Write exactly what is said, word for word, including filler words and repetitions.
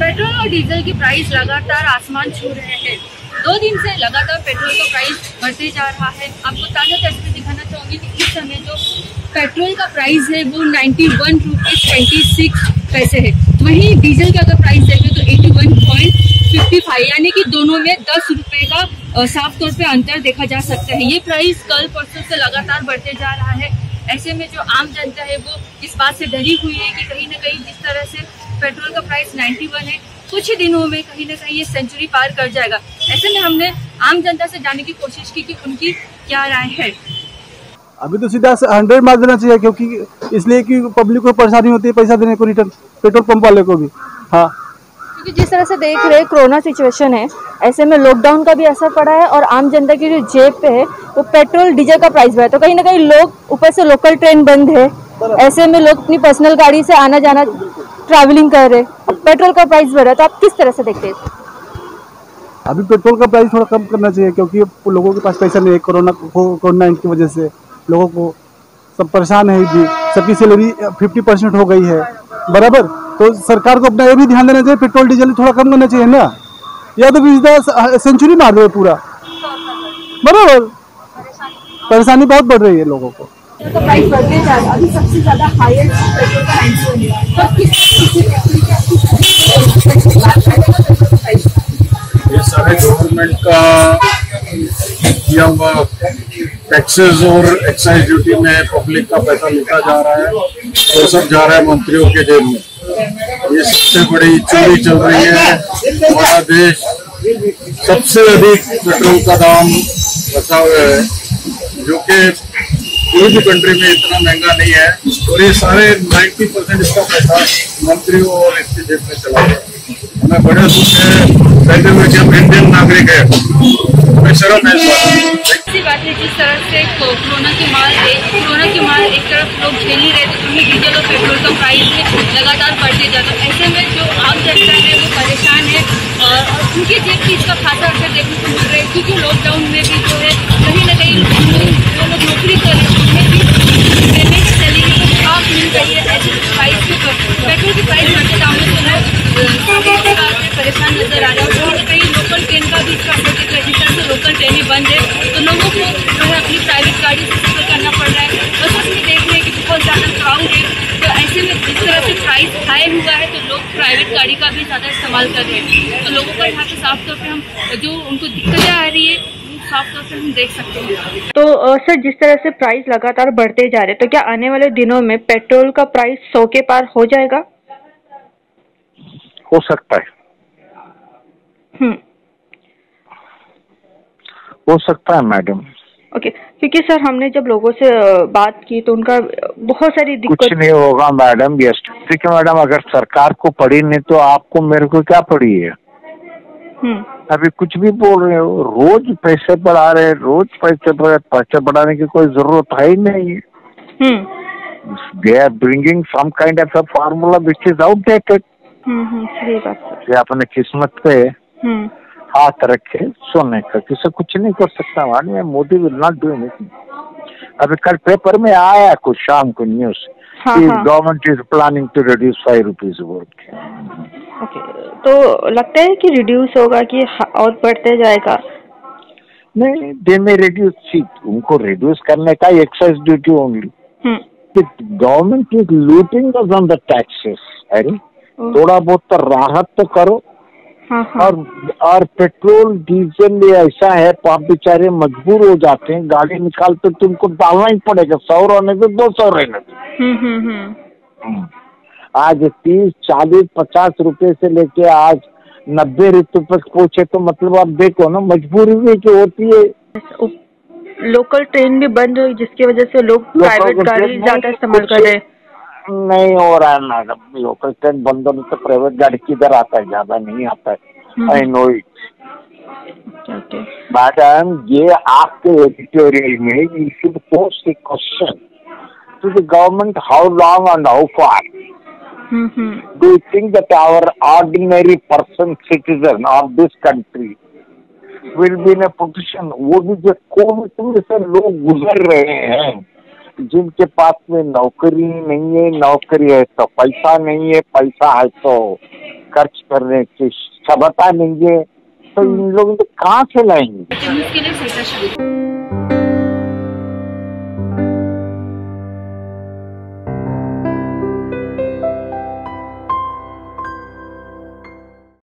Petrol और diesel की price लगातार आसमान छू रहे हैं। दो दिन से लगातार पेट्रोल का प्राइस बढ़ते जा रहा है। आपको ताज़ा तस्वीर दिखाना चाहूँगी कि इस समय जो पेट्रोल का प्राइस है वो ninety one rupees twenty six पैसे है। वहीं डीजल का अगर प्राइस देखें तो eighty one point fifty five यानी कि दोनों में दस रुपये का साफ तौर पर अंतर देखा जा सकता है। ये प्राइस कल परसों से लगातार बढ़ते जा रहा है। ऐसे में जो आम जनता है वो इस बात से डरी हुई है कि कहीं ना कहीं जिस तरह से पेट्रोल का प्राइस इक्यानवे है, कुछ ही दिनों में कहीं ना कहीं ये सेंचुरी पार कर जाएगा। ऐसे में हमने आम जनता से जानने की कोशिश की कि उनकी क्या राय है। अभी तो सीधा सौ मार देना चाहिए, क्योंकि इसलिए कि पब्लिक को परेशानी होती है पैसा देने को, रिटर्न पेट्रोल पंप वाले को भी। हाँ, क्योंकि जिस तरह से देख रहे कोरोना सिचुएशन है, ऐसे में लॉकडाउन का भी असर पड़ा है और आम जनता की जो जेब पे है वो पेट्रोल डीजल का प्राइस बढ़ा है, तो कहीं ना कहीं लोग, ऊपर से लोकल ट्रेन बंद है, ऐसे में लोग अपनी पर्सनल गाड़ी से आना जाना ट्रैवलिंग कर रहे। अब पेट्रोल का प्राइस बढ़ा है तो आप किस तरह से देखते हैं? अभी पेट्रोल का प्राइस थोड़ा कम करना चाहिए, क्योंकि लोगों के पास पैसा नहीं है। कोरोना कोरोना की वजह से लोगों को सब परेशान है जी, सबकी सैलरी फिफ्टी परसेंट हो गई है बराबर। तो सरकार को अपना ये भी ध्यान देना चाहिए, पेट्रोल डीजल थोड़ा कम करना चाहिए ना, या तो बीस सेंचुरी मार रहे पूरा बराबर। परेशानी बहुत बढ़ रही है लोगों को। तो प्राइस बढ़ते जा रहा है। अभी सबसे ज्यादा हाईएस्ट पेट्रोल का नाइन्टी है। तो किस बात करेंगे? ये सारे गवर्नमेंट का किया हुआ टैक्सेस और एक्साइज ड्यूटी में पब्लिक का पैसा लिखा जा रहा है और सब जा रहा है मंत्रियों के जेब में। ये सबसे बड़ी चोरी चल रही है। हमारा देश सबसे अधिक पेट्रोल का दाम बचा हुआ है, जो कि कोई भी कंट्री में इतना महंगा नहीं है। और ये सारे नब्बे परसेंट इसका पैसा मंत्रियों और इसके जेब में चला गया। हमें बड़े दुख है, कहते हुए कि हम इंडियन नागरिक है, हमें शर्म है। अच्छी बात है, जिस तरह से कोरोना की मार है, कोरोना की मार एक तरफ लोग झेल ही रहे थे, उनमें डीजल और पेट्रोल का प्राइस में लगातार बढ़ते जाता। ऐसे में जो आम जनता है वो परेशान है और उनकी जेब की इसका खासा असर देखने को मिल रहा है, क्योंकि लॉकडाउन में भी जो है कहीं ना कहीं जो लोग नौकरी कर रहे हैं उन्हें भी देने की सैलरी को साफ मिल रही है। ऐसे प्राइस के पेट्रोल की प्राइस बढ़ते दामों से लोग परेशान नजर आ रहा है। कहीं ना कहीं लोकल ट्रेन का भी इसका असर दिख रहा है। जिस तरह से लोकल ट्रेनें बंद है तो लोगों को जो है अपनी प्राइवेट गाड़ी से सफर करना पड़ रहा है। बस में देख रहे हैं कि बहुत ज़्यादा क्राउड है, तो ऐसे में जिस तरह से प्राइस हाई हुआ है तो लोग प्राइवेट गाड़ी का भी ज़्यादा इस्तेमाल कर रहे हैं। तो लोगों का यहाँ पे साफ तौर पर हम जो उनको दिक्कतें आ रही है साफ तौर पर हम देख सकते हैं। तो सर, जिस तरह से प्राइस लगातार बढ़ते जा रहे, तो क्या आने वाले दिनों में पेट्रोल का प्राइस सौ के पार हो जाएगा? हो सकता है, हो सकता है मैडम। ओके, क्योंकि सर हमने जब लोगों से बात की तो उनका बहुत सारी दिक्कत। कुछ नहीं होगा मैडम। यस ठीक है मैडम, अगर सरकार को पड़ी नहीं तो आपको मेरे को क्या पड़ी है? अभी कुछ भी बोल रहे हो, रोज पैसे बढ़ा रहे, रोज पैसे बढ़ा, पैसे बढ़ाने की कोई जरूरत है ही नहीं। They are bringing some kind of a formula which is outdated. ये अपने किस्मत पे हाथ रखे सोने का, किसी कुछ नहीं कर सकता madam. Modi will not do anything. अभी कल पेपर में आया कुछ शाम को news, government is planning to reduce five rupees vote. तो लगता है कि रिड्यूस होगा कि और बढ़ते जाएगा? नहीं, दे में रिड्यूस, उनको रिड्यूस करने का excise duty only. Government is looting us on the taxes. अरे थोड़ा बहुत राहत तो करो। हाँ हाँ। और और पेट्रोल डीजल ऐसा है, आप बेचारे मजबूर हो जाते हैं, गाड़ी निकालते तुमको डालना ही पड़ेगा, सौ रहने से दो सौ रहने से। आज तीस चालीस पचास रुपए से लेके आज नब्बे रुपए तक पहुँचे, तो मतलब आप देखो ना मजबूरी भी जो होती है। लोकल ट्रेन भी बंद हुई जिसकी वजह से लोग प्राइवेट गाड़ी ज्यादा इस्तेमाल कर रहे। नहीं हो रहा है मैडम, लोकल ट्रेन बंद होने से प्राइवेट गाड़ी किधर आता है, ज्यादा नहीं आता है। आई नो इट मैडम, ये आपके एडिटोरियल में you should post the question to the government, how long and how far do you think that our ordinary person citizen of this country will be in a position. वो भी जो Covid से लोग गुजर रहे हैं, जिनके पास में नौकरी नहीं है, नौकरी है तो पैसा नहीं है, पैसा है तो खर्च करने की क्षमता नहीं है, तो इन लोग कहाँ से लाएंगे।